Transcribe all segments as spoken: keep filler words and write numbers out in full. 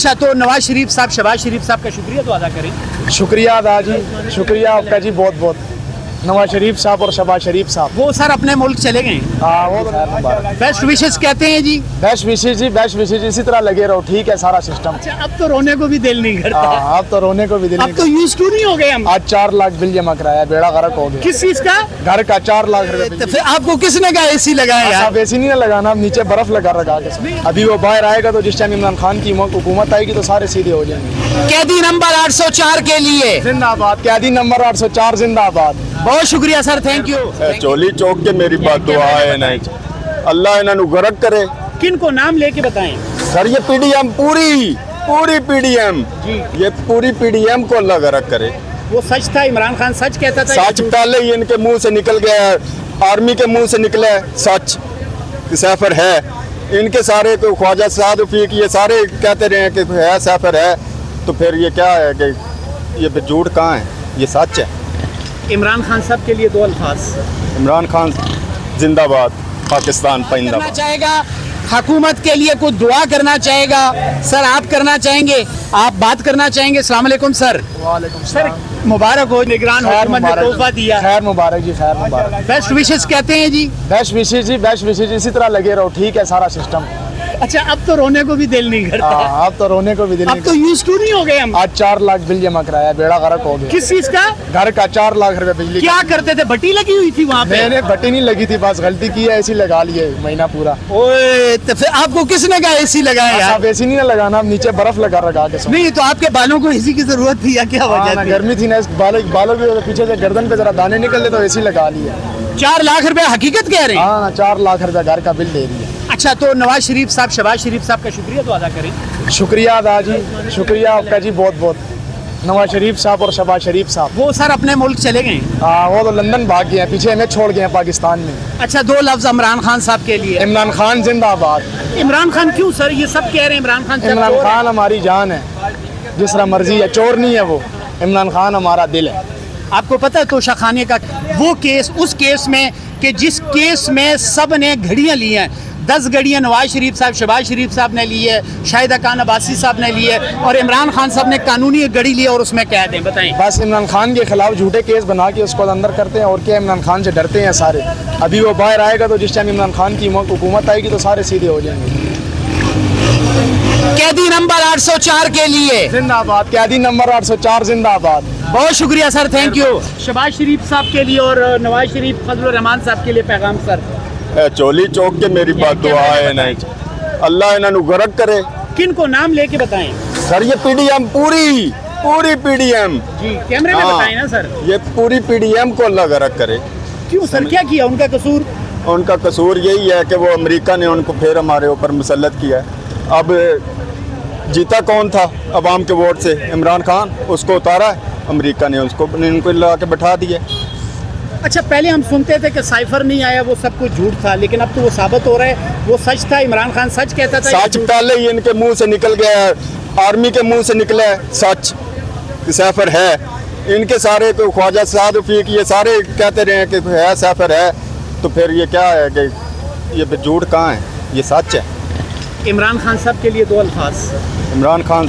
अच्छा, तो नवाज शरीफ साहब, शहबाज शरीफ साहब का शुक्रिया तो अदा करें। शुक्रिया अदा जी, शुक्रिया आपका जी, बहुत बहुत। नवाज शरीफ साहब और शहबाज शरीफ साहब वो सर अपने मुल्क चले गए, बेस्ट विशेष कहते हैं जी, बेस्ट विशेष जी, बेस्ट विशेष। इसी तरह लगे रहो, ठीक है सारा सिस्टम। अच्छा, अब तो रोने को भी दिल नहीं करता। अब तो रोने को भी दिल नहीं, अब तो यूज टू नहीं हो गए हम। आज चार लाख बिल जमा कराया, बेड़ा गर्क हो गया। किस चीज का? घर का चार लाख रुपए। आपको किसने कहा ए सी लगाया? आप ए सी नहीं लगाना, आप नीचे बर्फ लगा रखा है। अभी वो बाहर आएगा तो जिस टाइम इमरान खान की हुकूमत आएगी तो सारे सीधे हो जाएंगे। कैदी नंबर आठ सौ चार के लिए जिंदाबाद, कैदी नंबर आठ सौ चार जिंदाबाद। बहुत शुक्रिया sir, thank you. Choli Chowk के मेरी बात दुआ है ना, अल्लाह इन्हें गर्क करे। किनको नाम लेके बताएं सर? ये पीडीएम पूरी पूरी पीडीएम ये पूरी पीडीएम को अल्लाह गर्क करे। वो सच था, इमरान खान सच कहता था। सच पहले ही इनके मुंह से निकल गया, आर्मी के मुंह से निकला सच, सैफर है। इनके सारे तो ख्वाजा साद उफीक ये सारे कहते रहे कि है सैफर है, तो फिर ये क्या है कि ये झूठ कहाँ है, ये सच है। इमरान खान साहब के लिए दो अल्फाज। इमरान खान जिंदाबाद, पाकिस्तान जिंदाबाद। चाहेगा हुकूमत के लिए कुछ दुआ करना चाहेगा सर, आप करना चाहेंगे, आप बात करना चाहेंगे? अस्सलाम वालेकुम सर। वालेकुम सर, मुबारक हो, निगरान हुकूमत ने तोहफा दिया। खैर मुबारक जी, खैर मुबारक। बेस्ट विशेष कहते हैं जी, बेस्ट विशेष जी, बेस्ट विशेष। इसी तरह लगे रहो, ठीक है सारा सिस्टम। अच्छा, अब तो रोने को भी दिल नहीं करता। अब तो रोने को भी दिल अब नहीं तो यूज टू नहीं हो गए हम। आज चार लाख बिल जमा कराया, बेड़ा गर्क हो गया। किस चीज का? घर का, चार लाख रुपए बिजली। क्या करते थे? भट्टी लगी हुई थी वहाँ पे? मैंने भट्टी नहीं लगी थी, बस गलती की है, एसी लगा लिए महीना पूरा। ओए, तो फिर आपको किसने कहा एसी लगाया? आप एसी नहीं लगाना, आप नीचे बर्फ लगा रखा है। नहीं तो आपके बालों को एसी की जरूरत थी या क्या वजह? गर्मी थी ना, बालों के पीछे से गर्दन पे जरा दाने निकलते तो एसी लगा लिया। चार लाख रुपए हकीकत कह रहे हैं? हाँ, चार लाख रुपए घर का बिल दे रही है। अच्छा, तो नवाज शरीफ साहब, शहबाज शरीफ साहब का शुक्रिया तो अदा करें। शुक्रिया अदा जी, शुक्रिया आपका जी, बहुत बहुत। नवाज शरीफ साहब और शहबाज शरीफ साहब वो सर अपने मुल्क चले गए, वो तो लंदन भाग गए, पीछे हमें छोड़ गए पाकिस्तान में। अच्छा, दो लफ्ज इमरान खान साहब के लिए। इमरान खान जिंदाबाद। इमरान खान क्यों सर? ये सब कह रहे हैं इमरान खान। इमरान खान हमारी जान है, जिस तरह मर्जी है, चोर नहीं है वो। इमरान खान हमारा दिल है। आपको पता है तोशाखाना का वो केस, उस केस में कि जिस केस में सब ने घड़ियाँ ली हैं, दस घड़ियाँ नवाज शरीफ साहब, शहबाज शरीफ साहब ने ली है, शायद अकान अब्बासी साहब ने ली है, और इमरान खान साहब ने कानूनी एक घड़ी ली है और उसमें कैद हैं। बताएं, बस इमरान खान के खिलाफ झूठे केस बना के उसको अंदर करते हैं। और क्या, इमरान खान से डरते हैं सारे। अभी वो बाहर आएगा तो जिस टाइम इमरान खान की हुकूमत आएगी तो सारे सीधे हो जाएंगे। कैदी नंबर आठ सौ चार के लिए जिंदाबाद, कैदी नंबर आठ सौ चार जिंदाबाद। बहुत शुक्रिया sir, thank you. Shahbaz Sharif साहब के लिए और नवाज शरीफ, फजल रहमान साहब के लिए पैगाम सर? चोली चौक के मेरी बात दुआ है ना, अल्लाह इन्हें गर्क करे। किनको नाम लेके बताएं सर? ये पीडीएम पूरी पूरी पीडीएम जी, कैमरे में बताएं ना सर। ये पूरी पीडीएम को अल्लाह गर्क करे। क्यों सर, क्या किया उनका कसूर? उनका कसूर यही है कि वो अमेरिका ने उनको फिर हमारे ऊपर मुसलत किया। अब जीता कौन था अवाम के वोट से? इमरान खान। उसको उतारा अमेरिका ने, उसको इनको लगा के बैठा दिया। अच्छा, पहले हम सुनते थे कि साइफर नहीं आया, वो सब कुछ झूठ था, लेकिन अब तो वो साबित हो रहा है वो सच था। इमरान खान सच कहता था। सच पहले ही इनके मुंह से निकल गया, आर्मी के मुंह से निकला सच, सैफर है। इनके सारे तो ख्वाजा साद उफीक ये सारे कहते रहे कि है सैफर है, तो फिर ये क्या है कि ये झूठ कहाँ है, ये सच है। इमरान खान साहब के लिए दो अल्फाज। इमरान खान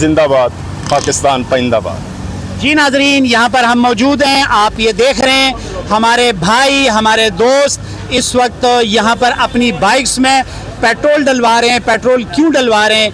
जिंदाबाद, पाकिस्तान जिंदाबाद। जी नाजरीन, यहाँ पर हम मौजूद हैं, आप ये देख रहे हैं हमारे भाई, हमारे दोस्त इस वक्त यहाँ पर अपनी बाइक्स में पेट्रोल डलवा रहे हैं। पेट्रोल क्यों डलवा रहे हैं?